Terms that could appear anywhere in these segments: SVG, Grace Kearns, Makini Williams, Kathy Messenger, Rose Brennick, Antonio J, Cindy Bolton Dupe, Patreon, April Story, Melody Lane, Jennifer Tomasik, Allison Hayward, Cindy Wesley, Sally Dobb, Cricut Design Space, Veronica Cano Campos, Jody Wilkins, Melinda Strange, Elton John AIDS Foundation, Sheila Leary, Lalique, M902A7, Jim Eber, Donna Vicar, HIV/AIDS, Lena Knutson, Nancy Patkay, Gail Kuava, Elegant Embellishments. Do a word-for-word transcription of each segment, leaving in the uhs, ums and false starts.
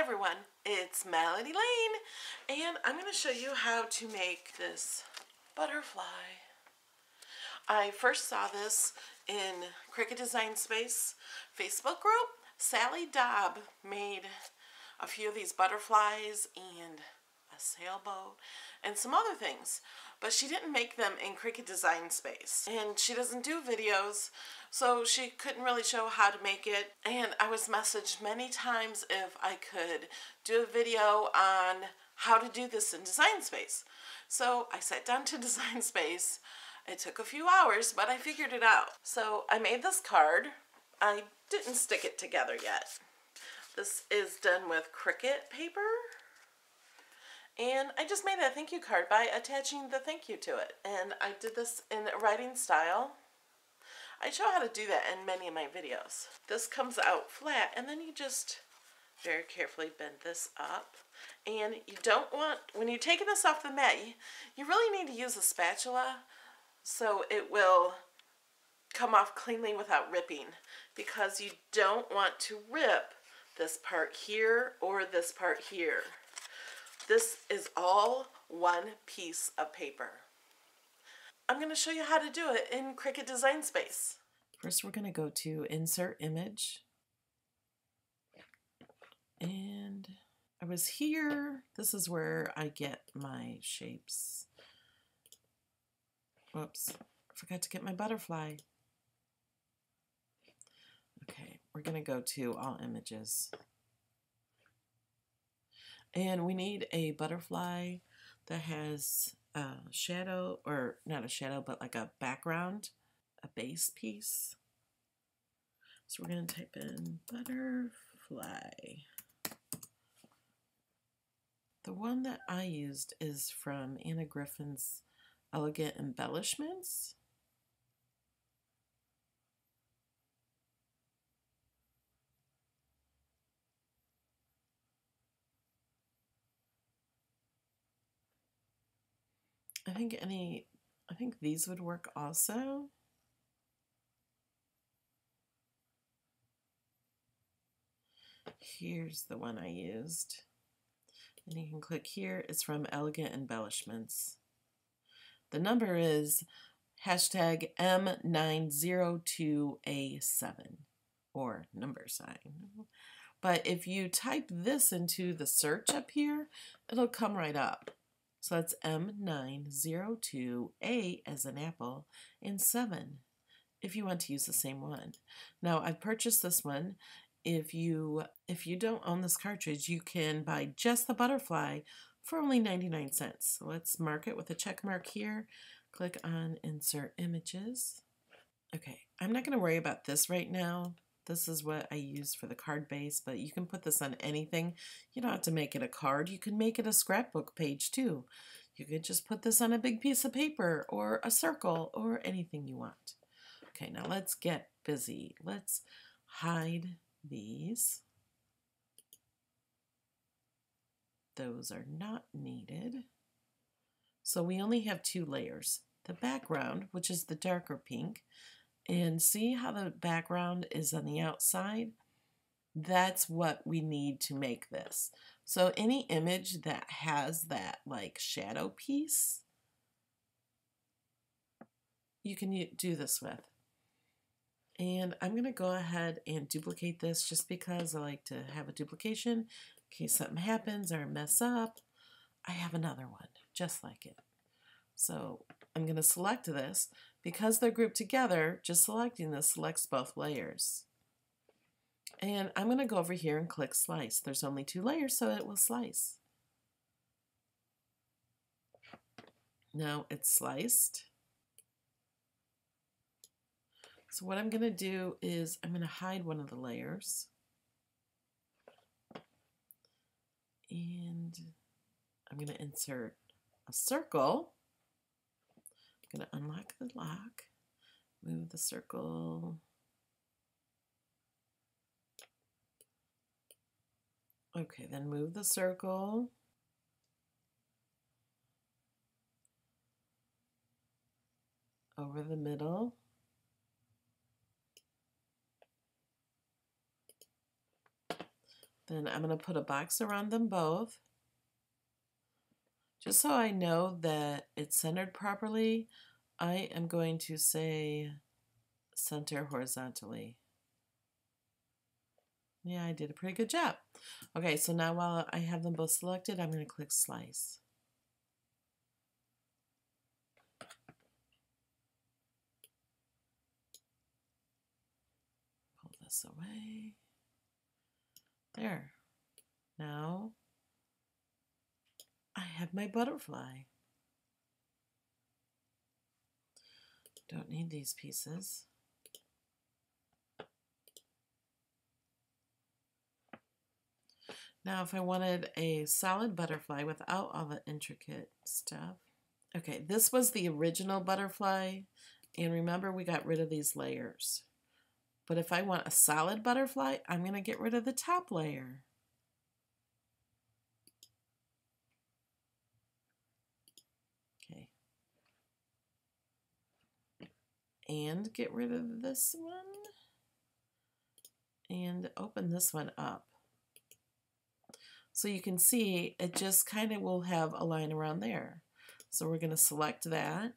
Hey everyone, it's Melody Lane, and I'm going to show you how to make this butterfly. I first saw this in Cricut Design Space Facebook group. Sally Dobb made a few of these butterflies and a sailboat and some other things, but she didn't make them in Cricut Design Space, and she doesn't do videos, so she couldn't really show how to make it. And I was messaged many times if I could do a video on how to do this in Design Space. So I sat down to Design Space. It took a few hours, but I figured it out. So I made this card. I didn't stick it together yet. This is done with Cricut paper. And I just made a thank you card by attaching the thank you to it. And I did this in writing style. I show how to do that in many of my videos. This comes out flat, and then you just very carefully bend this up. And you don't want, when you're taking this off the mat, you, you really need to use a spatula so it will come off cleanly without ripping, because you don't want to rip this part here or this part here. This is all one piece of paper. I'm going to show you how to do it in Cricut Design Space. First, we're going to go to Insert Image. And I was here. This is where I get my shapes. Whoops, I forgot to get my butterfly. Okay, we're going to go to All Images. And we need a butterfly that has a shadow, or not a shadow, but like a background, a base piece. So we're going to type in butterfly. The one that I used is from Anna Griffin's Elegant Embellishments. I think any, I think these would work also. Here's the one I used. And you can click here. It's from Elegant Embellishments. The number is hashtag M nine zero two A seven, or number sign. But if you type this into the search up here, it'll come right up. So that's M nine zero two A as an apple, and seven if you want to use the same one. Now, I've purchased this one. If you if you don't own this cartridge, you can buy just the butterfly for only ninety-nine cents. So let's mark it with a check mark here. Click on Insert Images. Okay, I'm not going to worry about this right now. This is what I use for the card base, but you can put this on anything. You don't have to make it a card. You can make it a scrapbook page too. You could just put this on a big piece of paper or a circle or anything you want. Okay, now let's get busy. Let's hide these. Those are not needed. So we only have two layers. The background, which is the darker pink, and see how the background is on the outside? That's what we need to make this. So any image that has that like shadow piece, you can do this with. And I'm going to go ahead and duplicate this just because I like to have a duplication in case something happens or mess up. I have another one just like it. So I'm going to select this. Because they're grouped together, just selecting this selects both layers. And I'm going to go over here and click Slice. There's only two layers, so it will slice. Now it's sliced. So what I'm going to do is I'm going to hide one of the layers. And I'm going to insert a circle. Going to unlock the lock, move the circle. Okay, then move the circle. Over the middle. Then I'm going to put a box around them both, just so I know that it's centered properly. I am going to say center horizontally. Yeah, I did a pretty good job. Okay, so now while I have them both selected, I'm going to click slice. Pull this away. There. Now I have my butterfly. Don't need these pieces. Now if I wanted a solid butterfly without all the intricate stuff. Okay, this was the original butterfly, and remember we got rid of these layers. But if I want a solid butterfly, I'm going to get rid of the top layer. Okay. And get rid of this one. And open this one up. So you can see it just kind of will have a line around there. So we're going to select that.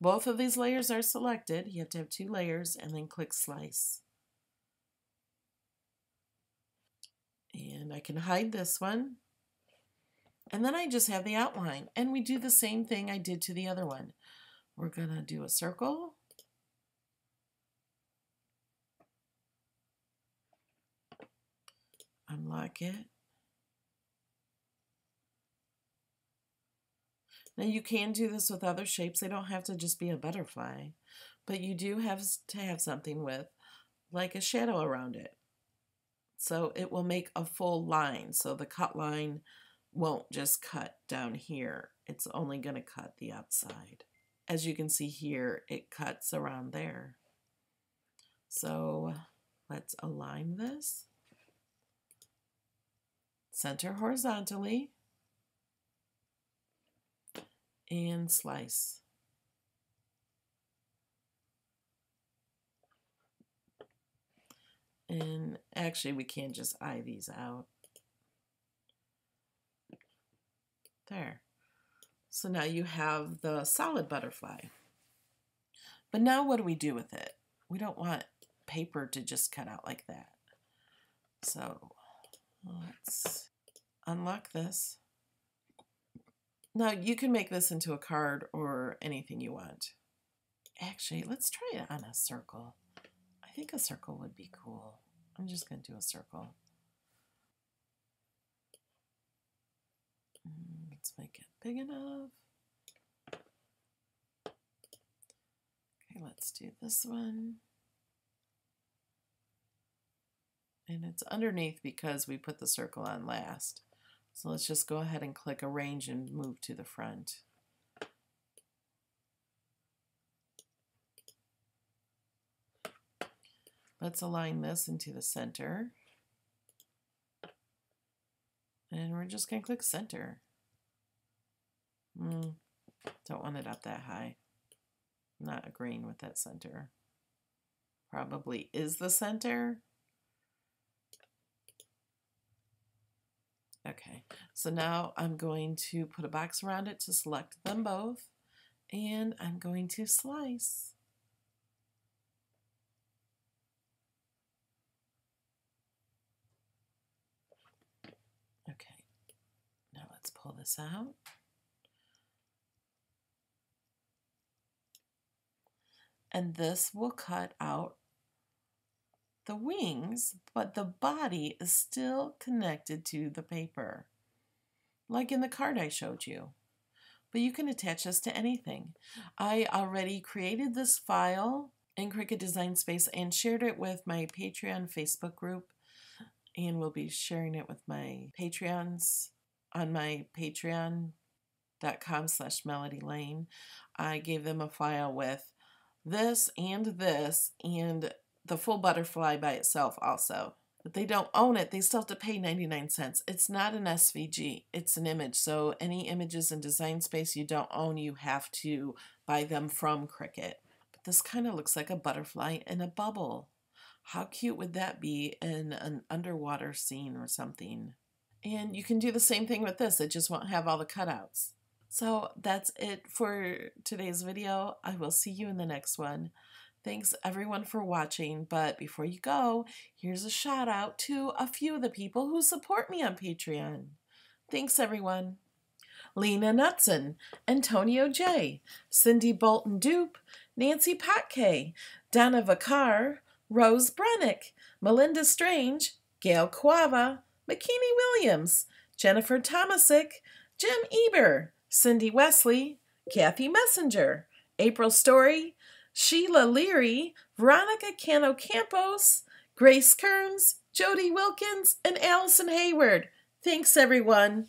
Both of these layers are selected. You have to have two layers and then click slice. And I can hide this one. And then I just have the outline. And we do the same thing I did to the other one. We're going to do a circle. Unlock it. Now you can do this with other shapes. They don't have to just be a butterfly, but you do have to have something with like a shadow around it. So it will make a full line. So the cut line won't just cut down here. It's only going to cut the outside. As you can see here, it cuts around there. So let's align this. Center horizontally. And slice. And actually we can just eye these out. There. So now you have the solid butterfly. But now what do we do with it? We don't want paper to just cut out like that. So let's unlock this. Now, you can make this into a card or anything you want. Actually, let's try it on a circle. I think a circle would be cool. I'm just going to do a circle. Let's make it big enough. Okay, let's do this one. And it's underneath because we put the circle on last. So let's just go ahead and click Arrange and move to the front. Let's align this into the center. And we're just going to click Center. Mm, don't want it up that high. I'm not agreeing with that center. Probably is the center. Okay, so now I'm going to put a box around it to select them both, and I'm going to slice. Okay, now let's pull this out. And this will cut out the wings, but the body is still connected to the paper, like in the card I showed you. But you can attach this to anything. I already created this file in Cricut Design Space and shared it with my Patreon Facebook group, and will be sharing it with my Patreons on my patreon.com slash Melody Lane. I gave them a file with this and this and the full butterfly by itself also. But they don't own it. They still have to pay ninety-nine cents. It's not an S V G. It's an image. So any images in Design Space you don't own, you have to buy them from Cricut. But this kind of looks like a butterfly in a bubble. How cute would that be in an underwater scene or something? And you can do the same thing with this. It just won't have all the cutouts. So that's it for today's video. I will see you in the next one. Thanks everyone for watching, but before you go, here's a shout out to a few of the people who support me on Patreon. Thanks everyone. Lena Knutson, Antonio J, Cindy Bolton Dupe, Nancy Patkay, Donna Vicar, Rose Brennick, Melinda Strange, Gail Kuava, Makini Williams, Jennifer Tomasik, Jim Eber, Cindy Wesley, Kathy Messenger, April Story, Sheila Leary, Veronica Cano Campos, Grace Kearns, Jody Wilkins, and Allison Hayward. Thanks, everyone.